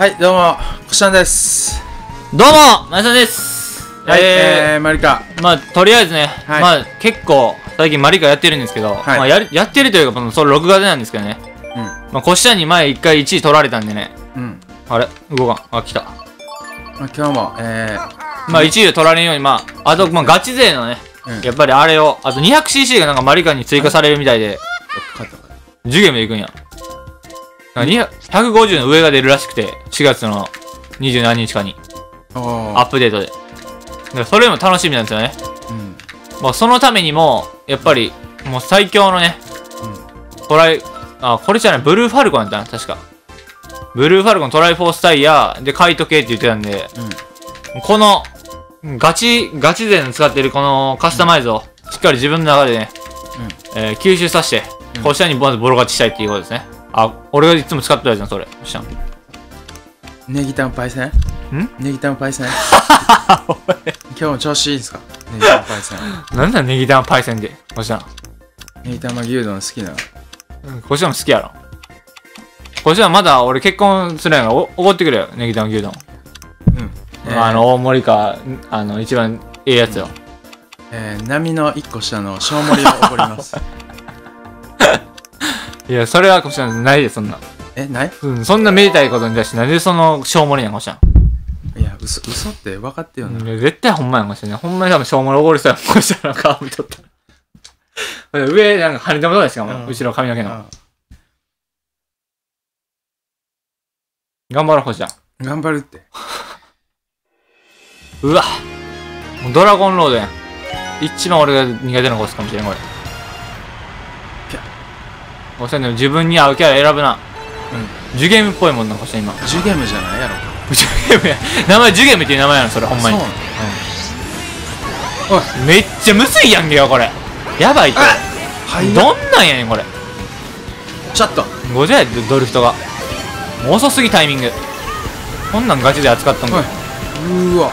はい、どうも、こしゃんです。どうも、まゆさんです。はい、マリカ。まあ、とりあえずね、はい、まあ、結構、最近マリカやってるんですけど、はい、まあやってるというか、それ録画でなんですけどね。うん。まあ、こしゃんに前一回1位取られたんでね。うん。あれ、動かん。あ、来た。まあ、今日も、まあ、1位で取られんように、まあ、あと、まあ、ガチ勢のね、うん、やっぱりあれを、あと 200cc がなんかマリカに追加されるみたいで、10ゲームでいくんや。150の上が出るらしくて、4月の20何日かにアップデートで、だからそれも楽しみなんですよね。うん、まあそのためにもやっぱりもう最強のね、うん、これじゃないブルーファルコンだったな確か。ブルーファルコントライフォースタイヤでカイト系って言ってたんで、うん、このガチ勢の使ってるこのカスタマイズをしっかり自分の中でね、うん、吸収させて、うん、こうしたにボロ勝ちしたいっていうことですね。あ、俺がいつも使ってたやつな、それ。ネギタンパイセン？ん？ネギタンパイセン？今日も調子いいですか？ネギタンパイセン。なんだネギタンパイセンで、こしらん。ネギ玉牛丼好きなの？こしらんも好きやろ。こしらんまだ俺結婚するやんから、怒ってくれよ、ネギ玉牛丼。うん。大盛りか、一番ええやつよ。波の一個下の小盛りを怒ります。いや、それはこしらんないで、そんな。え、ない？うん、そんなめでたいことに対して、なんでその、しょうもりなん、こしらん。いや、嘘って分かってよな。いや、絶対ほんまやん、こしらんね。ほんまに多分、しょうもりおごりしたら、こしらんの顔見とった。上、なんか、跳ねたものですか、もう、後ろ髪の毛の。頑張ろう、こしらん。頑張るって。うわ。もうドラゴンロードやん。一番俺が苦手なコースかもしれん、これ。こしらんでも自分に合うキャラ選ぶな。うん。ジュゲームっぽいもんな、こしらん今。ジュゲームじゃないやろ。ジュゲームや。名前ジュゲームっていう名前やろ、それ、ほんまに。そうなの？うん。おい、めっちゃむずいやんけよ、これ。やばいって。はい。どんなんやねん、これ。ちょっと。50やで、ドリフトが。遅すぎ、タイミング。こんなんガチで扱ったんだ。うーわ。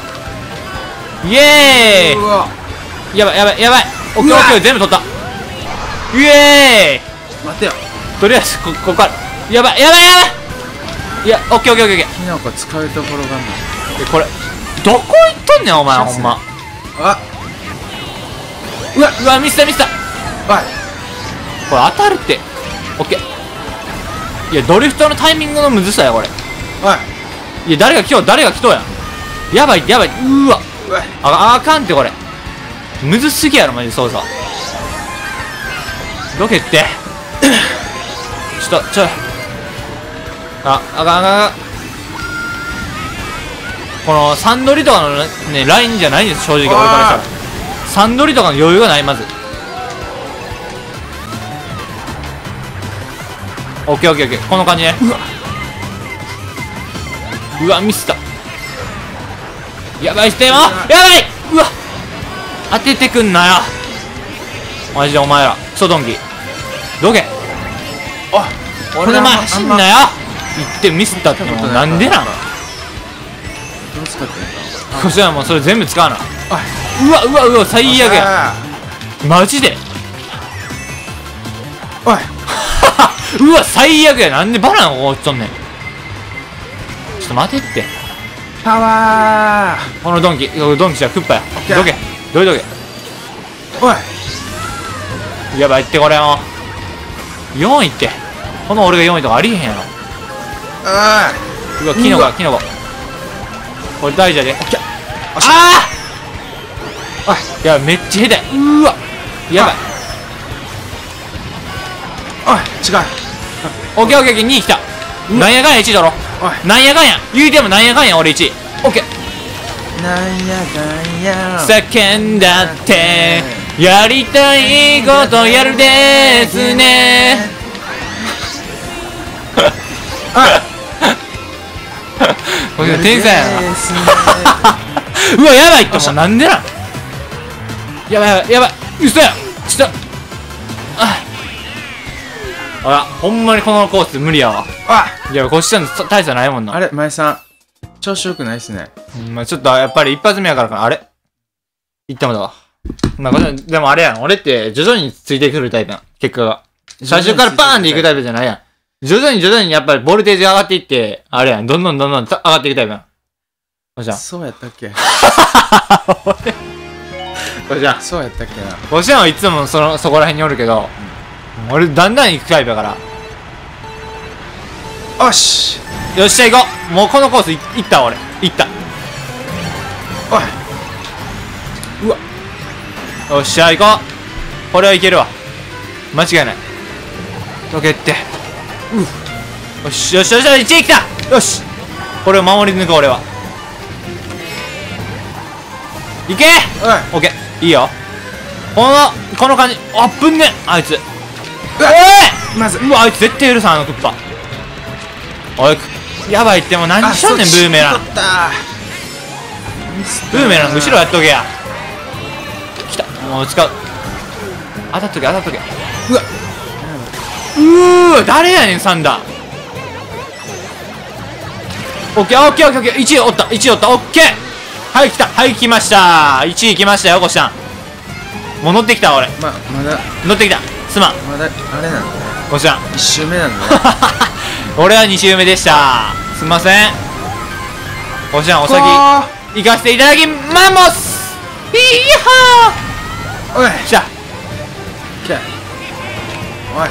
イエーイ！うわ。やばい、やばい、やばい。オッケーオッケー、全部取った。イエーイ！待てよ、とりあえずここからやばいやばいやばい、いやオッケーオッケーオッケー、きのこ使うところがない、これどこ行っとんねんお前ほんま、あうわうわミスったおいこれ当たるってオッケー、いやドリフトのタイミングのむずさやこれ、おいいや誰が来とうやん、やばいやばい、うわあかんってこれむずすぎやろマジで操作、どけってちょっとあかんこのサンドリとかのねラインじゃないんです正直俺からしたら、サンドリとかの余裕がないまず、オッケーオッケーオッケー、この感じね、うわミスった、やばいしてよ、やばい、うわ当ててくんなよマジでお前らクソドンキどけ、あこの前走んなよ、行ってミスったってもうなんでなの、こしらんもうそれ全部使うな、うわ最悪やマジで、おいうわ最悪や、なんでバナナを落ちとんねん、ちょっと待てって、パワーこのドンキじゃクッパや、どけおいやばいってこれよ4位ってこの俺が4位とかありえへんやろ、うわキノコこれ大蛇で、ああいやめっちゃ下手、うわやばい、おい違う、オッケーオッケーオッケー、2位きた、なんやかんや1位だろ、なんやかんや言うてもなんやかんや俺1位、オッケーなんやかんや叫んだってやりたいことやるですねこれ天才やなうわやばいってもうなんでなん、やばい嘘やちょっとあらほんまにこのコース無理やわ、いやこっちちゃんと大差ないもんな、あれ前さん調子よくないっすね、まあちょっとやっぱり一発目やからかな、あれいったもだわ、まあ、でもあれやん、俺って徐々についてくるタイプやん、結果が。最初からバーンでいくタイプじゃないやん。徐々にやっぱりボルテージ上がっていって、あれやん、どんどん上がっていくタイプやん。おしゃん。そうやったっけおしゃん。そうやったっけな。おしゃんはいつもそこら辺におるけど、うん、俺だんだん行くタイプやから。よしよっしゃ行こう。もうこのコース行った俺。行った。おい。うわ。よっしゃ行こう。これはいけるわ。間違いない。どけって。よしよしよし1位来た。よしこれを守り抜く。俺はいけ、うん、オッケーいいよ。この感じあっぶんねあいつ。まずうわあいつ絶対許さんあのクッパ。おいやばいってもう何しとんねん。ブーメラン後ろやっとけや。来たもう使う。当たっとけ。うわ誰やねんサンダー。オッケーオッケーオッケー。1位おった1位おった。オッケーはい来たはい来ました。1位来ましたよ。こしちゃんもう乗ってきた俺。まだ乗ってきた。すまんまだあれなんだねこしちゃん。1周目なんだね俺は2周目でした。すんませんこしちゃん。お先行かせていただきマンモス。いやーおい来た来た。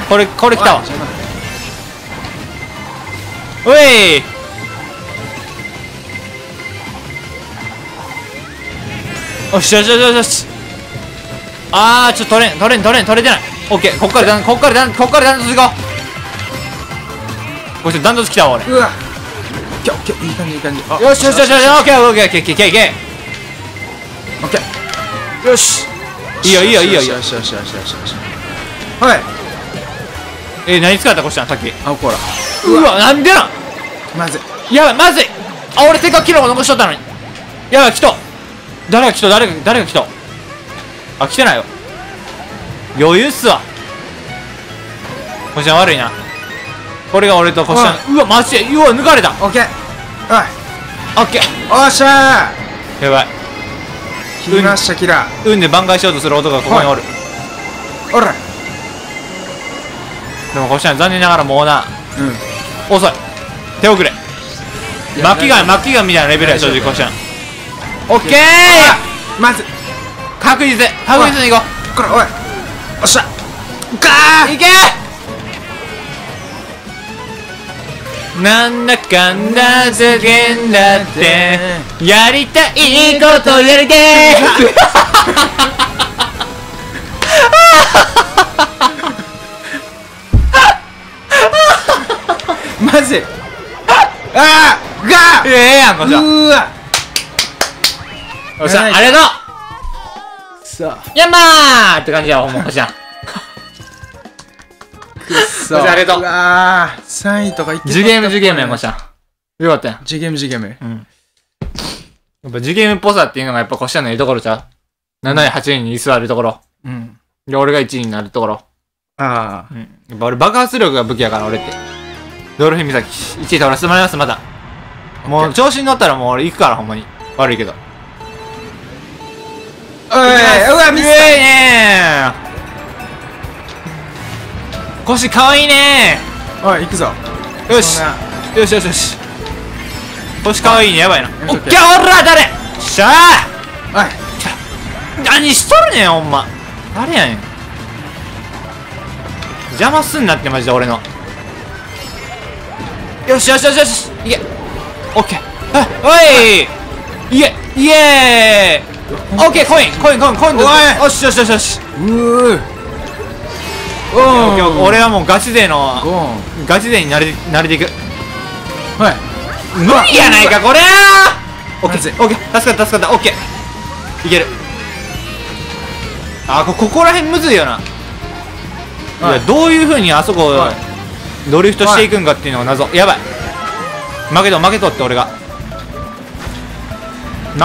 これ来たわ。おいよしよしよしよし。あーちょっと取れてない。オッケーこっからダントツ行こう。こっちダントツ来たわ俺。うわいい感じいい感じ。よしよしよしよし。オッケーオッケーオッケーオッケーオッケーオッケー。よしいいよいいよいいよいいよ。よしよしよしよしよし。はい何使ったこっちゃんさっき。あこらうわなんでなん。まずいやばいまずい。あ俺せっかくキロも残しとったのに。やばい来と誰が来と誰が来と。あ来てないよ。余裕っすわこっちゃん。悪いなこれが俺とこっちゃん。うわマジでうわ抜かれた。オッケーオッケーおっしゃー。やばい来ましたキラ。運で挽回しようとする男がここにおる。おらでもこっちは残念ながらもうな、うん、遅い手遅れ。巻きがみたいなレベルや正直こっちは。オッケーまず確実にいこう。これおいおっしゃガーいけー。なんだかんだずけんだってやりたいことやりてーマジあーガーええやんこっちゃん。うわおっしゃありがとうさあヤンマーって感じやほんまこっちゃん。くっそありがとう。あ3位とかいってた。10ゲームやんこっちゃん。よかったやん10ゲーム。うんやっぱ10ゲームっぽさっていうのがやっぱこっちゃんのいいところちゃう。7位8位に居座るところ。うんで俺が1位になるところ。ああやっぱ俺爆発力が武器やから俺って。ドルフィン岬1位倒らせてもらいますまた。もう調子に乗ったらもう俺行くからほんまに悪いけど。おいうわ見せえねー腰かわいいねー。おい行くぞよし腰かわいいねやばいな。おっけおら誰しゃあおい何しとるねんほんま誰やねん。邪魔すんなってマジで俺の。よしいけオッケーおいイエーイオッケーコインよしうー俺はもうガチ勢に慣れていく。はい無理やないかこれオッケー助かったオッケーいける。あここら辺むずいよな。どういうふうにあそこドリフトしていくんかっていうのが謎。やばい負けとって俺が負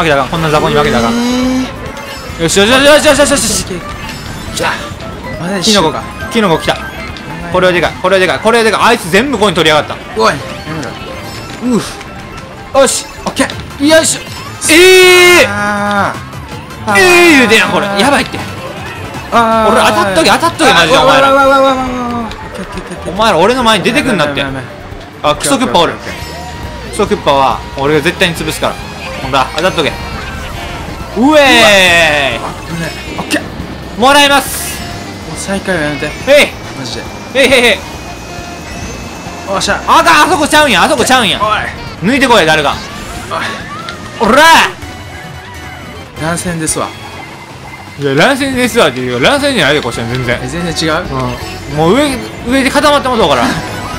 けたかこんな雑魚に負けたか。よしきたキノコきた。これはでかいあいつ全部ここに取りやがった。おいよしオッケーよし言うてやんこれやばいって。俺当たっとけマジでお前ら。お前ら俺の前に出てくんなって。あ、クソクッパおる。クソクッパは俺が絶対に潰すから。ほんだ、当たっとけ。うえーい。オッケー、もらいます。もう最下位はやめて。えいマジで。えいへいへい。おっしゃ、あかん、あそこちゃうんや、あそこちゃうんや。おい、抜いてこい、誰か。おらー、乱戦ですわ。いや、乱戦ですわって言うよ。乱戦じゃないで、こっちは全然。全然違う、うん、もう上で固まってもどうから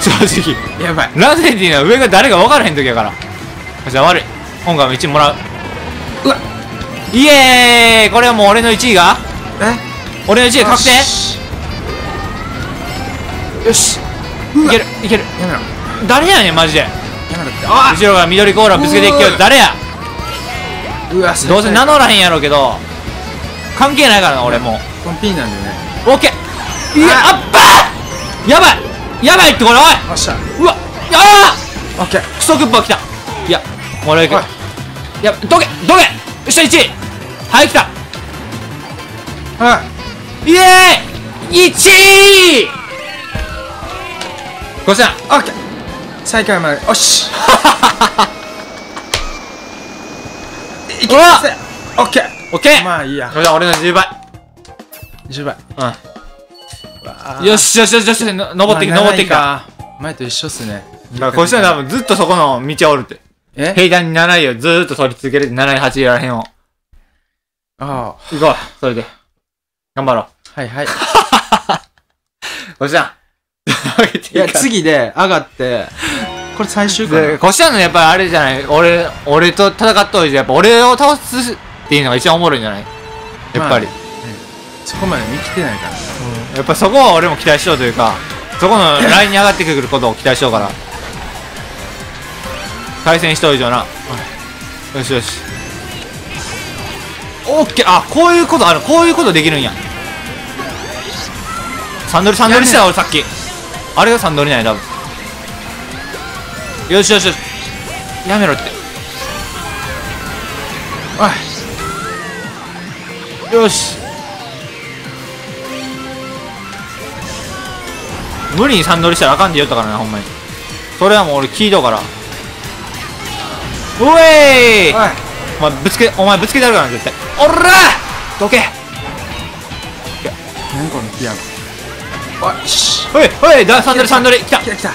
正直やばい。乱戦っていうのは上が誰か分からへん時やから。じゃあ悪い、今回も1位もらう。うわっ、イエーイ。これはもう俺の1位が、え、俺の1位確定。よし、いけるいける。やめろ、誰やねんマジで。やめろって。あ、後ろが緑コーラぶつけていくけど誰や。うわ、どうせ名乗らへんやろうけど関係ないからな俺も。このピンなんだよね。オッケー。いや、あっばー、やばいやばいってこれ。おい、おっしゃ、うわ、ああオッケー。クソクッパ来た。いや、もらえる。やば、どけどけ。よっしゃ、1位。はい、来た。はい、イエーイ、1位。こちらオッケー、最下位まで。おしいけません。オッケーオッケー、まあいいや。それでは俺の10倍。10倍。うん。よしよしよしよし、登っていく、登っていくか。前と一緒っすね。だからこっちは多分ずっとそこの道をおるって。え？平坦に7位をずーっと取り続ける。7位、8位らへんを。ああ。行こう。それで。頑張ろう。はいはい。こっちは。いや、次で上がって、これ最終回。こっちはのやっぱりあれじゃない。俺と戦っておいて、やっぱ俺を倒す。っていうのが一番おもろいんじゃない、やっぱり。そこまで見きてないから、やっぱそこは俺も期待しようというか、そこのラインに上がってくることを期待しようから。対戦しといてよな。よしよし、オッケー。あ、こういうことある、こういうことできるんや。サンドリサンドリしてた俺さっき。あれがサンドリなんや多分。よしよしよし、やめろって。おい、よし、無理にサンドリしたらあかんで言ったからね、ほんまに。それはもう俺聞いとうから。おいー、お前ぶつけ、お前ぶつけてやるから絶対。おらー、どけ。何このピアノ。おいし、おいおい、サンドリサンドリ来た来た来た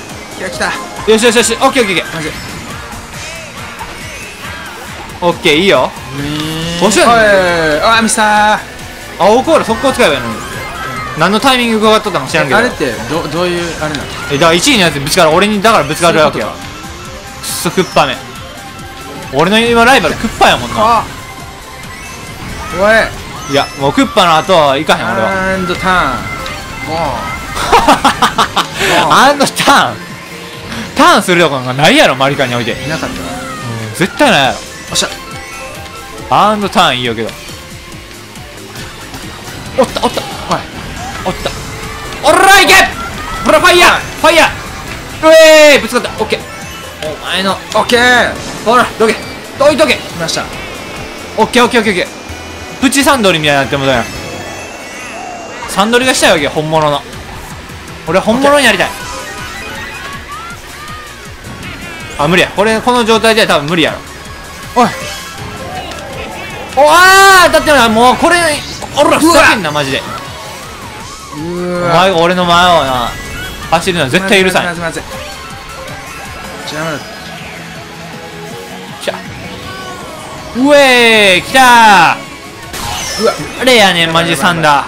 来た。よしよしよし、オッケーオッケーオッケー。マジオッケー、いいよ。面白いね。ああ、ミスター青コーラ速攻使えばいいのに。何のタイミングが上がっとったかもしれんけど、あれってどういうあれなの。だから1位のやつぶつかる、俺にだからぶつかるわけよ。くそクッパめ、俺の今ライバルクッパやもんな。おい、いやもうクッパの後はいかへん俺は。アンドターン、アンドターン、ターンするとこがないやろマリカにおいて。いなかったな絶対ないやろ。おっしゃ、アンドターンいいよけど。おったおった、はい、おった。おらいけ、ほらファイヤーファイヤー、うえーい、ぶつかった。オッケー、お前のオッケー、ほらどけどいとけ。来ました。オッケーオッケーオッケーオッケー。プチサンドリみたいになってもだよ。サンドリがしたいわけよ、本物の。俺は本物にやりたい。あ、無理やこれ、この状態では多分無理やろ。おい、おあーだってな、もうこれ俺らふざけんなマジで。お前が俺の前をな走るのは絶対許さない。じゃあうえー、きたー。うわ、あれやねんマジサンダー、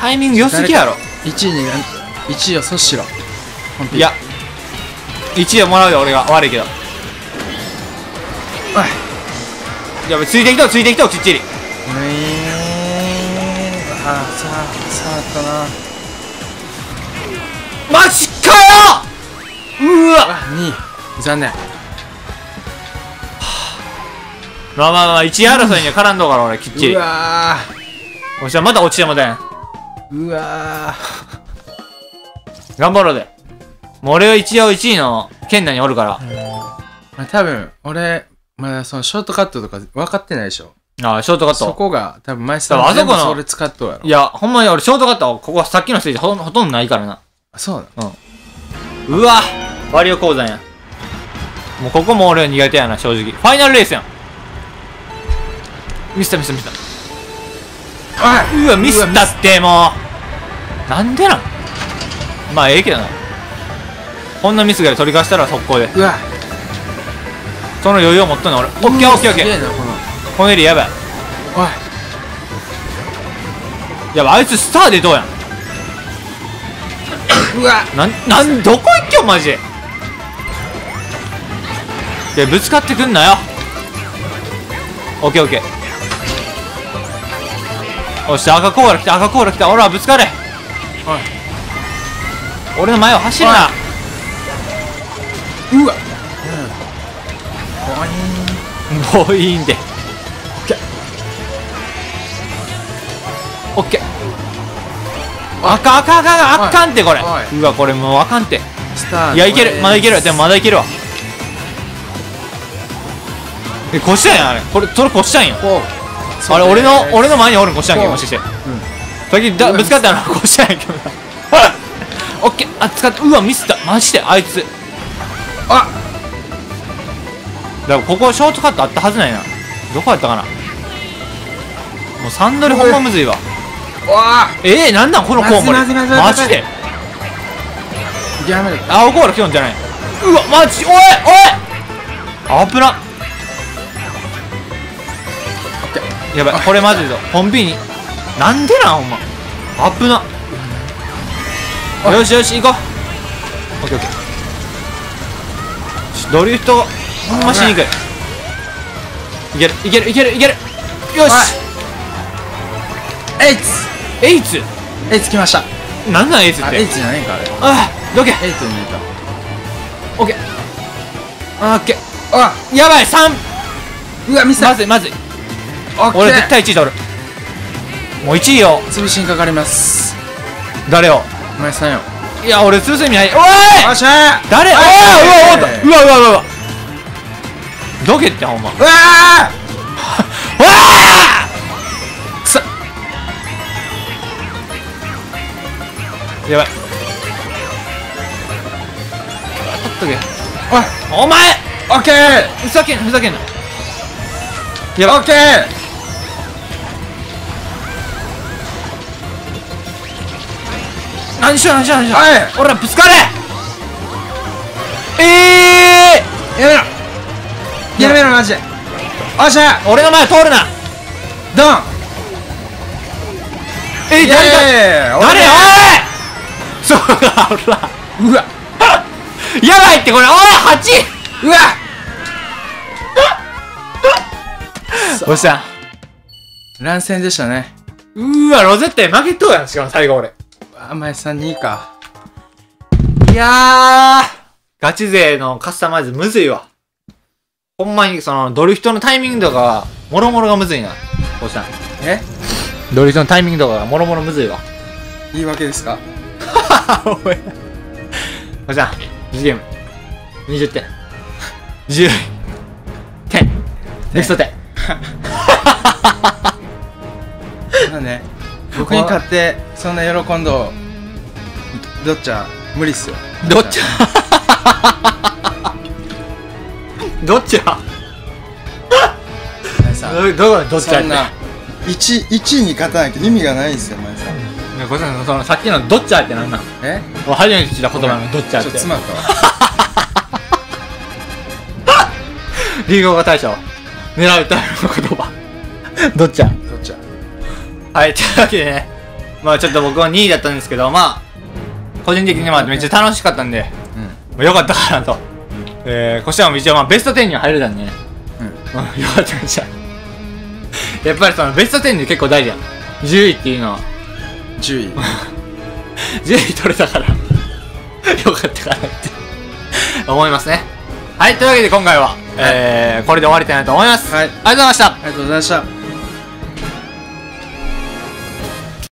タイミング良すぎやろ。1位に1位を阻止しろ。いや1位をもらうよ俺が、悪いけど。やべ、ついてきとうついてきとう、きっちり。ああ、さあったな。マジかよ。うわ2位残念。まあまあまあ1位争いには絡んどうから俺きっちり。うわー、おっしゃ、まだ落ちてもだん。うわー頑張ろうで。もう俺は一応1位の圏内におるから。多分俺まあそのショートカットとか分かってないでしょ。ああ、ショートカット。そこが、多分マイスターは全部それ使っとうやろ。いや、ほんまに俺ショートカットは、ここはさっきのステージほとんどないからな。そうだ、うん。うわワリオ鉱山や。もうここも俺は苦手やな、正直。ファイナルレースやん。ミスった。うわ、ミスったって、もう。なんでなん。まあ、ええけどな。こんなミスぐらい取り返したら速攻で。うわその余裕を持っとんねん、俺。オッケー。このエリアやばい。おい。やばい、あいつスターでどうやん。うわどこ行っけよマジで。ぶつかってくんなよ。オッケー。おし赤コーラ来た。ほらぶつかれ。俺の前を走るな。うわもういいんで。オッケー。あかんってこれ。うわこれもうあかんって。いやいける、まだいけるわ。えこっちだよあれ。これこっちだんよ。あれ俺の前におるこっちだんけもしして。先ぶつかったのこっちだんけど。オッケーあ使ってうわミスったマジであいつ。あだからここショートカットあったはずないな。どこやったかな。もうサンドルほんまむずいわ。なんなんこのコウモリマジで。青コーラ来よんじゃない。うわマジおい危な。やばいこれマジでコンビニなんでなんほんま危な。よし行こう。オッケー。ドリフトほんましにくい。いける。よしエイツ来ました。なんなんエイツって。エイツじゃねえかあれ。どけエイツに見えた。オッケー。やばい3。うわミスった。まずい。俺絶対1位取る。もう1位よ潰しにかかります。誰よお前さんよ。いや俺潰す意味ない。おい誰。うわどけってほんま。やばい取っとけ。お前オッケー。ふざけんな。やばいオッケー。何しよ。おい俺ぶつかれ。やめろマジで。おっしゃ俺の前通るな。ドン。誰おい。そうだほらうわやばいってこれ。おい8。うわおっしゃ乱戦でしたね。うわロゼッタ負けとうやん。しかも最後俺前さん2位か。いやガチ勢のカスタマイズむずいわほんまに。そのドリフトのタイミングとかはもろもろがむずいな。おっしゃえドリフトのタイミングとかがもろもろむずいわ。言い訳ですかおいおじさん1ゲーム20点10点ベスト点なんで僕に勝ってそんな喜んどどっちゃ無理っすよ。どっちゃそんな1位に勝たなきゃ意味がないんですよ。前さんごさんそのさっきの「ドッチャー」って何なん。俺初めて聞いた言葉の「ドッチャー」って。ちょっと詰まったわ流行語大賞狙うための言葉ドッチャー。はいというわけでねまあちょっと僕は2位だったんですけどまあ個人的にまあめっちゃ楽しかったんでよかったかなと。こちらも一応まあベスト10には入れたんでねよかったんじゃやっぱりそのベスト10に結構大事やん。10位っていうのは10位取れたからよかったかなって思いますね。はいというわけで今回はこれで終わりたいなと思います。ありがとうございました。